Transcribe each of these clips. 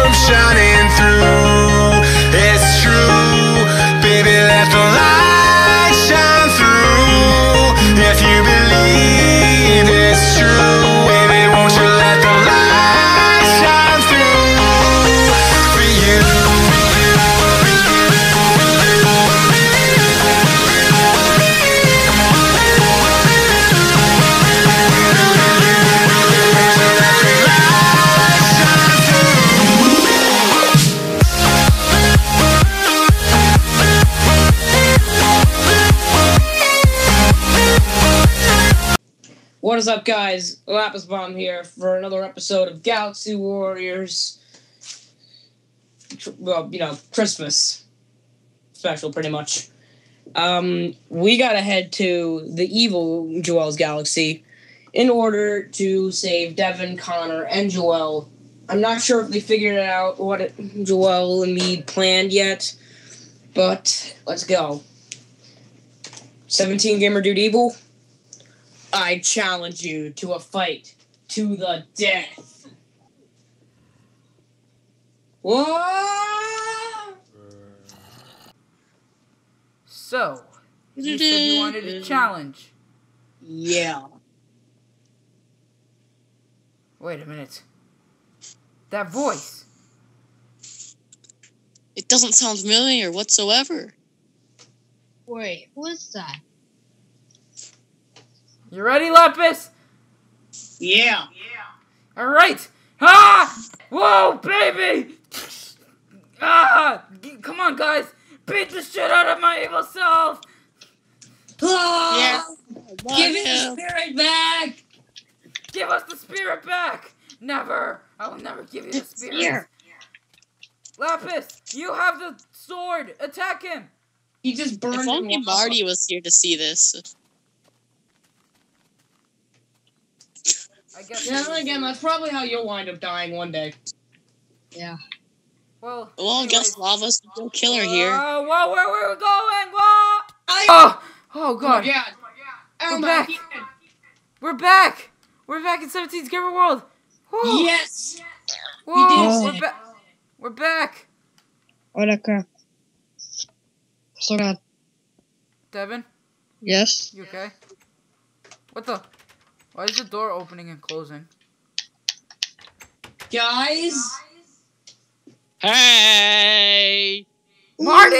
from shining through. It's true, baby, let the light shine through. If you believe it's true, baby, won't you let the light shine through for you? What is up, guys? Lapis Bomb here for another episode of Galaxy Warriors. Well, you know, Christmas special, pretty much. We gotta head to the evil Joel's galaxy in order to save Devin, Connor, and Joel. I'm not sure if they figured out what Joel and me planned yet, but let's go. 17 Gamer Dude Evil. I challenge you to a fight to the death. What? So, you said you wanted a challenge. Yeah. Wait a minute. That voice. It doesn't sound familiar whatsoever. Wait, who is that? You ready, Lapis? Yeah. All right. Ah! Whoa, baby! Ah! Come on, guys! Beat the shit out of my evil self! Ah! Yes. Give me the spirit back! Give us the spirit back! Never! I will never give you the spirit. Here. Lapis, you have the sword. Attack him! He just burned. If only Marty was here to see this. Yeah, and again, that's probably how you'll wind up dying one day. Yeah. Well, I guess Lava's no killer here. Whoa, where are we going? Whoa! Oh, God. Oh, my God. We're back. We're back in 17's Gamer World. Whoa. Yes. Whoa, we did. We're back. Oh, that crap. So bad. Devin? Yes? You okay? What the... Why is the door opening and closing? Guys? Hey! Marty!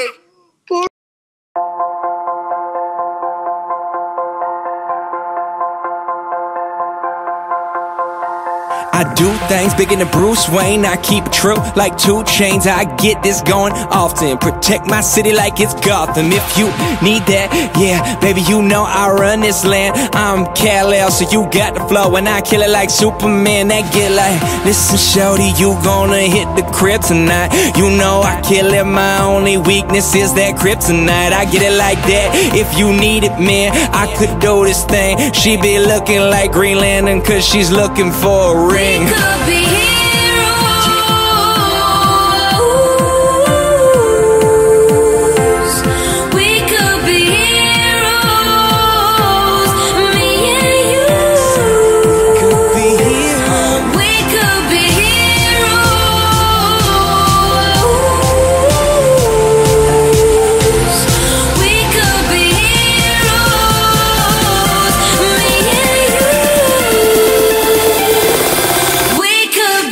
I do things bigger than Bruce Wayne. I keep true like 2 Chainz. I get this going often. Protect my city like it's Gotham. If you need that, yeah, baby, you know I run this land. I'm Kal-El, so you got the flow, and I kill it like Superman. That get like, listen, shorty, you gonna hit the Kryptonite. You know I kill it. My only weakness is that Kryptonite. I get it like that. If you need it, man, I could do this thing. She be looking like Green Lantern, cause she's looking for a ring. We could be heroes. We could be heroes. Me and you. Could be heroes. We could be heroes. We could be heroes. Me and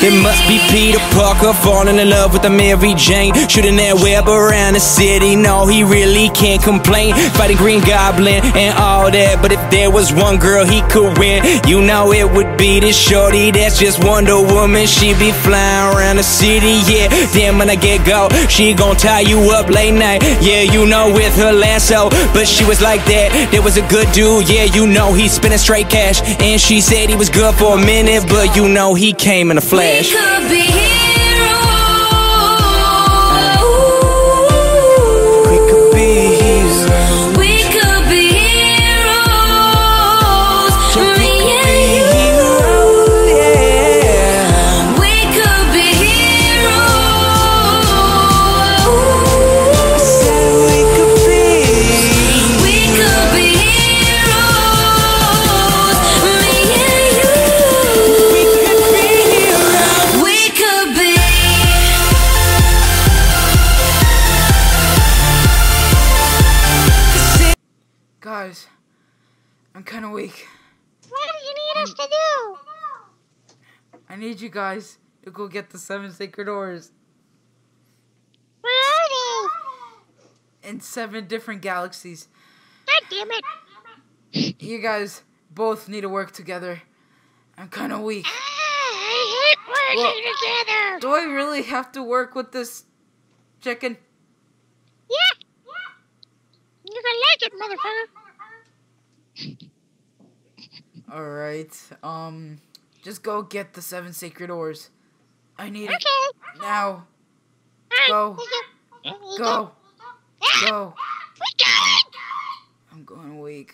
you. It must be Peter Parker falling in love with a Mary Jane, shooting that web around the city. No, he really can't complain. Fighting Green Goblin and all that, but if there was one girl he could win, you know it would be this shorty. That's just Wonder Woman. She be flying around the city, yeah. Then when I get go, she gon' tie you up late night, yeah, you know, with her lasso. But she was like that. There was a good dude, yeah, you know, he spending straight cash, and she said he was good for a minute, but you know he came in a flash. We could be heroes. We could be heroes. We could be heroes. Me and you. We could be heroes. I said we could be. We could be heroes. Me and you. We could be. guys, I'm kind of weak. What do you need us to do? I need you guys to go get the 7 sacred ores. Where are they? In 7 different galaxies. God damn it. You guys both need to work together. I'm kind of weak. I hate working together. Do I really have to work with this chicken? Yeah. You're gonna like it, motherfucker. Alright, just go get the 7 sacred ores. I need it now. Right, go. We got it. I'm going weak.